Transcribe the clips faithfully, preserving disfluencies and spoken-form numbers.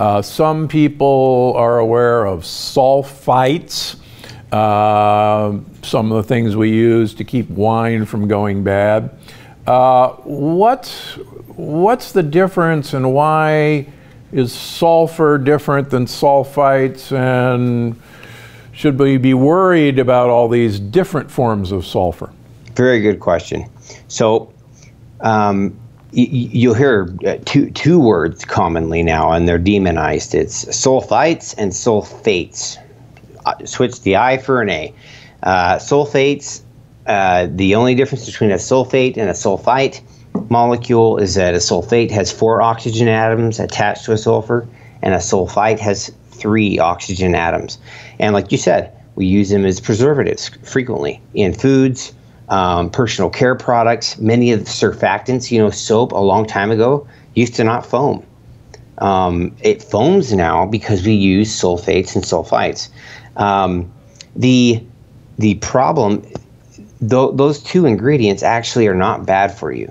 Uh, some people are aware of sulfites, uh, some of the things we use to keep wine from going bad. Uh, what, what's the difference, and why is sulfur different than sulfites, and should we be worried about all these different forms of sulfur? Very good question. So um, y you'll hear two, two words commonly now, and they're demonized. It's sulfites and sulfates. Switch the I for an A. Uh, sulfates, uh, the only difference between a sulfate and a sulfite molecule is that a sulfate has four oxygen atoms attached to a sulfur, and a sulfite has three oxygen atoms. And like you said, we use them as preservatives frequently in foods, um, personal care products, many of the surfactants. You know, soap a long time ago used to not foam. Um, it foams now because we use sulfates and sulfites. Um, the, the problem, th those two ingredients actually are not bad for you.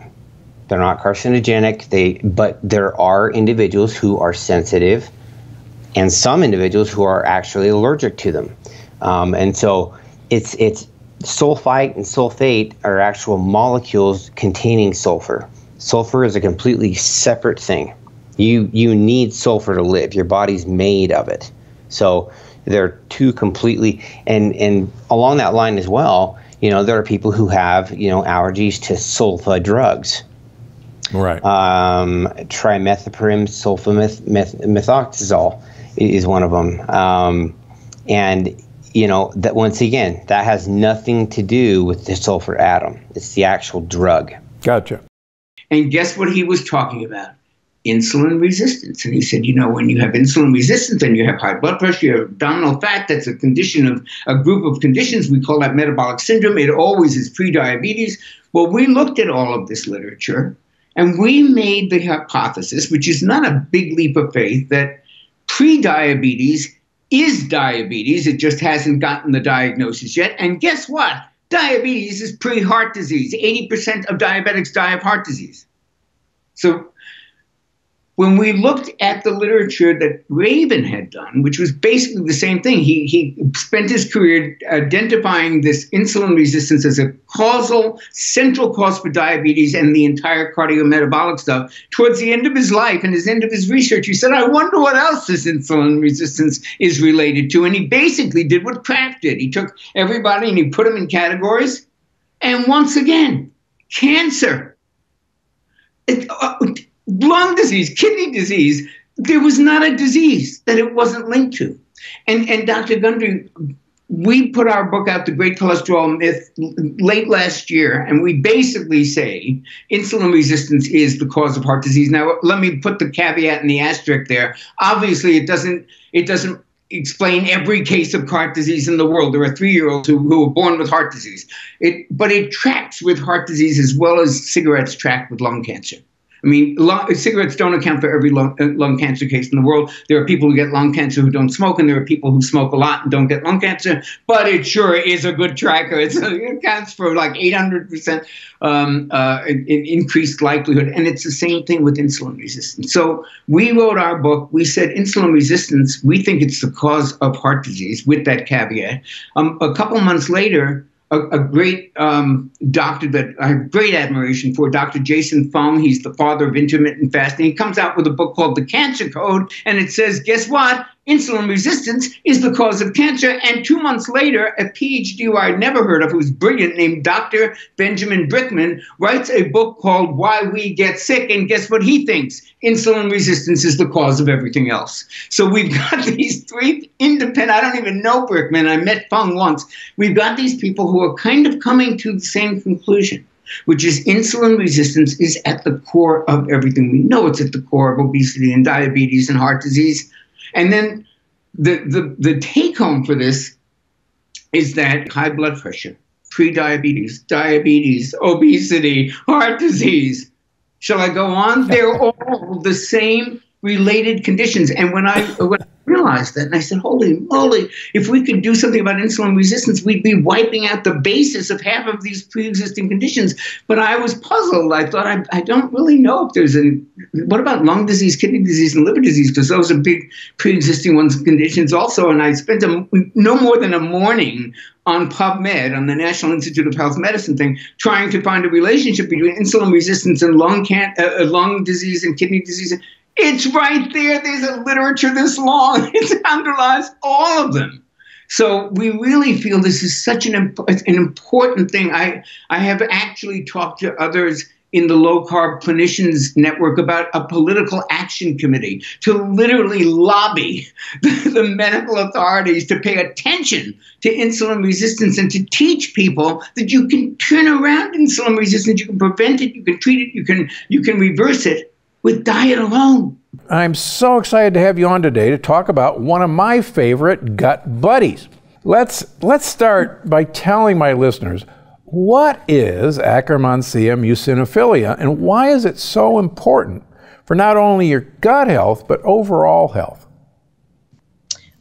They're not carcinogenic, they, but there are individuals who are sensitive and some individuals who are actually allergic to them. Um, and so it's, it's sulfite and sulfate are actual molecules containing sulfur. Sulfur is a completely separate thing. You, you need sulfur to live. Your body's made of it. So they're two completely, and, and along that line as well, you know, there are people who have, you know, allergies to sulfa drugs. Right. Um, trimethoprim sulfamethoxazole is one of them. Um, and, you know, that once again, that has nothing to do with the sulfur atom. It's the actual drug. Gotcha. And guess what he was talking about? Insulin resistance. And he said, you know, when you have insulin resistance and you have high blood pressure, you have abdominal fat, that's a condition of a group of conditions. We call that metabolic syndrome. It always is prediabetes. Well, we looked at all of this literature, and we made the hypothesis, which is not a big leap of faith, that prediabetes is diabetes. It just hasn't gotten the diagnosis yet. And guess what? Diabetes is pre-heart disease. eighty percent of diabetics die of heart disease. So when we looked at the literature that Raven had done, which was basically the same thing, he, he spent his career identifying this insulin resistance as a causal, central cause for diabetes and the entire cardiometabolic stuff. Towards the end of his life and his end of his research, he said, I wonder what else this insulin resistance is related to. And he basically did what Kraft did. He took everybody and he put them in categories. And once again, cancer. It, uh, lung disease, kidney disease, there was not a disease that it wasn't linked to. And, and Doctor Gundry, we put our book out, The Great Cholesterol Myth, late last year, and we basically say insulin resistance is the cause of heart disease. Now, let me put the caveat and the asterisk there. Obviously, it doesn't, it doesn't explain every case of heart disease in the world. There are three-year-olds who, who were born with heart disease. It, but it tracks with heart disease as well as cigarettes track with lung cancer. I mean, lung, cigarettes don't account for every lung, lung cancer case in the world. There are people who get lung cancer who don't smoke, and there are people who smoke a lot and don't get lung cancer, but it sure is a good tracker. It's, it accounts for like eight hundred percent um, uh, in, in increased likelihood, and it's the same thing with insulin resistance. So we wrote our book. We said insulin resistance, we think it's the cause of heart disease, with that caveat. Um, a couple months later, A, a great um, doctor that I have great admiration for, Doctor Jason Fung, he's the father of intermittent fasting. He comes out with a book called The Cancer Code, and it says, guess what? Insulin resistance is the cause of cancer. And two months later, a P H D who I'd never heard of, who's brilliant, named Doctor Benjamin Brickman, writes a book called Why We Get Sick, and guess what he thinks? Insulin resistance is the cause of everything else. So we've got these three independent, I don't even know Brickman, I met Fung once. We've got these people who are kind of coming to the same conclusion, which is insulin resistance is at the core of everything. We know it's at the core of obesity and diabetes and heart disease. And then the, the, the take home for this is that high blood pressure, prediabetes, diabetes, obesity, heart disease. Shall I go on? They're all the same related conditions. And when I, when I realized that. And I said, holy moly, if we could do something about insulin resistance, we'd be wiping out the basis of half of these pre-existing conditions. But I was puzzled. I thought, I, I don't really know if there's any, what about lung disease, kidney disease, and liver disease? Because those are big pre-existing ones conditions also. And I spent a, no more than a morning on PubMed, on the National Institute of Health Medicine thing, trying to find a relationship between insulin resistance and lung, can uh, lung disease and kidney disease. It's right there. There's a literature this long. It underlies all of them. So we really feel this is such an, imp an important thing. I, I have actually talked to others in the low-carb clinicians network about a political action committee to literally lobby the, the medical authorities to pay attention to insulin resistance and to teach people that you can turn around insulin resistance, you can prevent it, you can treat it, you can, you can reverse it with diet alone. I'm so excited to have you on today to talk about one of my favorite gut buddies. Let's, let's start by telling my listeners, what is Akkermansia muciniphila, and why is it so important for not only your gut health, but overall health?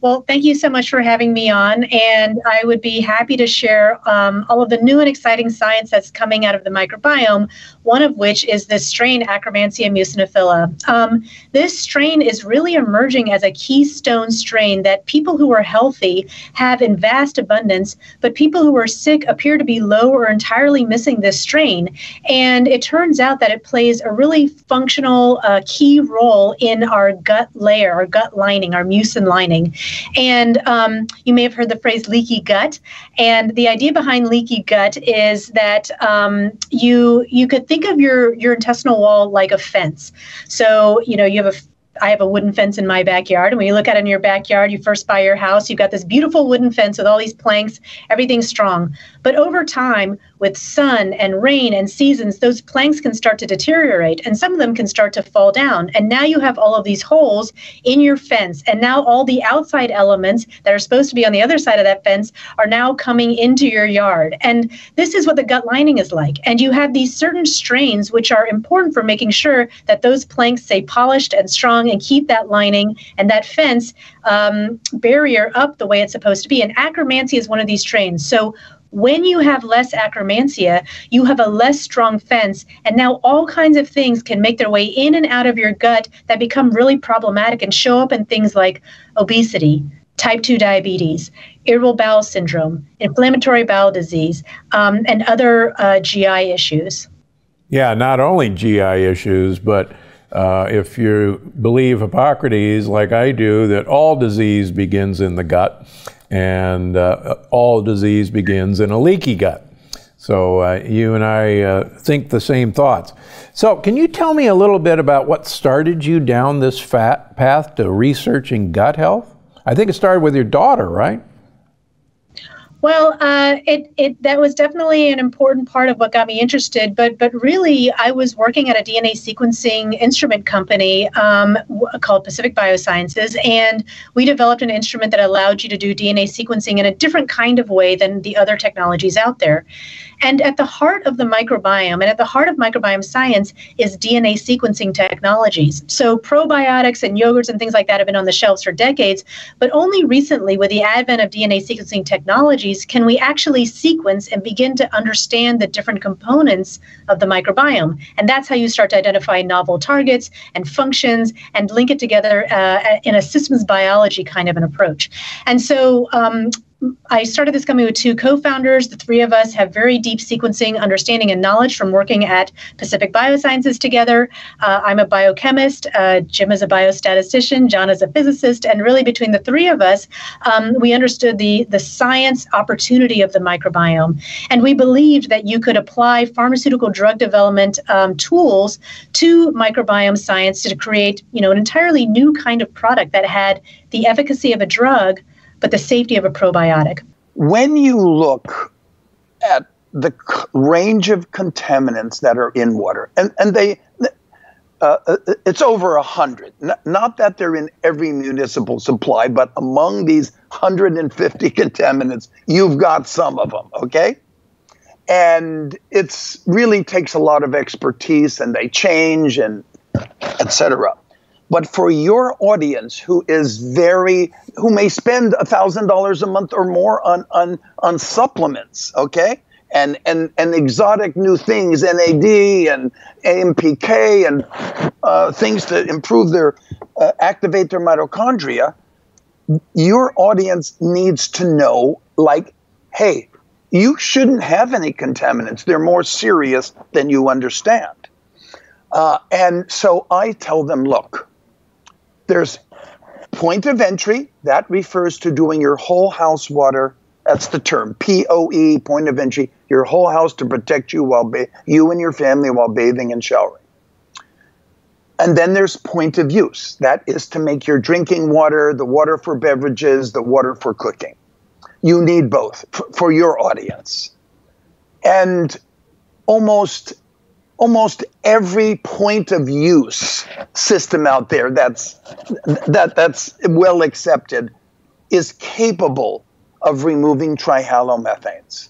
Well, thank you so much for having me on, and I would be happy to share um, all of the new and exciting science that's coming out of the microbiome, one of which is this strain, Akkermansia muciniphila. Um, this strain is really emerging as a keystone strain that people who are healthy have in vast abundance, but people who are sick appear to be low or entirely missing this strain. And it turns out that it plays a really functional uh, key role in our gut layer, our gut lining, our mucin lining. And um, you may have heard the phrase leaky gut. And the idea behind leaky gut is that um, you you could think of your, your intestinal wall like a fence. So, you know, you have a I have a wooden fence in my backyard. And when you look out in your backyard, you first buy your house, you've got this beautiful wooden fence with all these planks, everything's strong. But over time, with sun and rain and seasons, those planks can start to deteriorate, and some of them can start to fall down. And now you have all of these holes in your fence. And now all the outside elements that are supposed to be on the other side of that fence are now coming into your yard. And this is what the gut lining is like. And you have these certain strains which are important for making sure that those planks stay polished and strong and keep that lining and that fence um, barrier up the way it's supposed to be. And Akkermansia is one of these strains. So when you have less Akkermansia, you have a less strong fence, and now all kinds of things can make their way in and out of your gut that become really problematic and show up in things like obesity, type two diabetes, irritable bowel syndrome, inflammatory bowel disease, um, and other uh, G I issues. Yeah, not only G I issues, but Uh, if you believe Hippocrates, like I do, that all disease begins in the gut, and uh, all disease begins in a leaky gut. So uh, you and I uh, think the same thoughts. So can you tell me a little bit about what started you down this fat path to researching gut health? I think it started with your daughter, right? Well, uh, it, it, that was definitely an important part of what got me interested, but, but really I was working at a D N A sequencing instrument company um, called Pacific Biosciences, and we developed an instrument that allowed you to do D N A sequencing in a different kind of way than the other technologies out there. And at the heart of the microbiome, and at the heart of microbiome science, is D N A sequencing technologies. So probiotics and yogurts and things like that have been on the shelves for decades, but only recently, with the advent of D N A sequencing technologies, can we actually sequence and begin to understand the different components of the microbiome. And that's how you start to identify novel targets and functions and link it together uh, in a systems biology kind of an approach. And so um, I started this company with two co-founders. The three of us have very deep sequencing, understanding, and knowledge from working at Pacific Biosciences together. Uh, I'm a biochemist. Uh, Jim is a biostatistician. John is a physicist. And really, between the three of us, um, we understood the, the science opportunity of the microbiome. And we believed that you could apply pharmaceutical drug development um, tools to microbiome science to create, you know, an entirely new kind of product that had the efficacy of a drug, but the safety of a probiotic. When you look at the range of contaminants that are in water, and, and they, uh, it's over one hundred. Not that they're in every municipal supply, but among these one hundred fifty contaminants, you've got some of them, okay? And it really takes a lot of expertise, and they change, and et cetera. But for your audience who is very, who may spend one thousand dollars a month or more on, on, on supplements, okay? And, and, and exotic new things, N A D and A M P K and uh, things to improve their, uh, activate their mitochondria, your audience needs to know, like, hey, you shouldn't have any contaminants. They're more serious than you understand. Uh, and so I tell them, look, there's point of entry. That refers to doing your whole house water. That's the term, P O E, point of entry, your whole house to protect you, while ba- you and your family while bathing and showering. And then there's point of use. That is to make your drinking water, the water for beverages, the water for cooking. You need both for your audience. And almost almost every point of use system out there that's that that's well accepted is capable of removing trihalomethanes.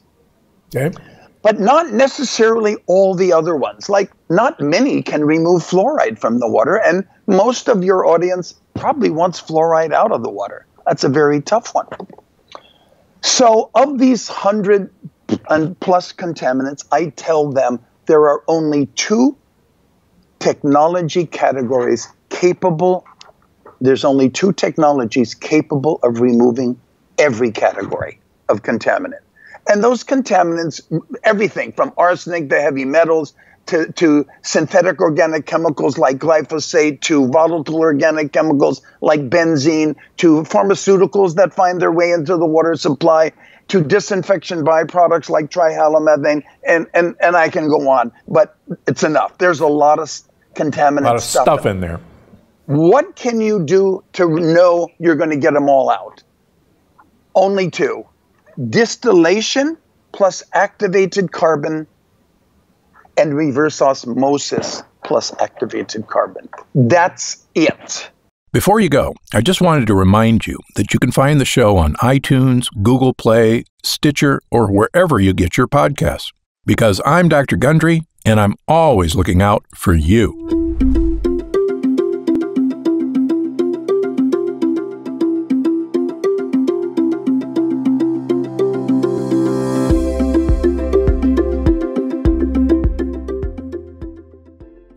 Okay. But not necessarily all the other ones. Like, not many can remove fluoride from the water, and most of your audience probably wants fluoride out of the water. That's a very tough one. So of these hundred and plus contaminants, I tell them there are only two technology categories capable. There's only two technologies capable of removing every category of contaminant. And those contaminants, everything from arsenic to heavy metals to, to synthetic organic chemicals like glyphosate, to volatile organic chemicals like benzene, to pharmaceuticals that find their way into the water supply, to disinfection byproducts like trihalomethane, and, and, and I can go on, but it's enough. There's a lot of contaminant a lot of stuff, stuff in there. What can you do to know you're going to get them all out? Only two. Distillation plus activated carbon, and reverse osmosis plus activated carbon. That's it. Before you go, I just wanted to remind you that you can find the show on iTunes, Google Play, Stitcher, or wherever you get your podcasts. Because I'm Doctor Gundry, and I'm always looking out for you.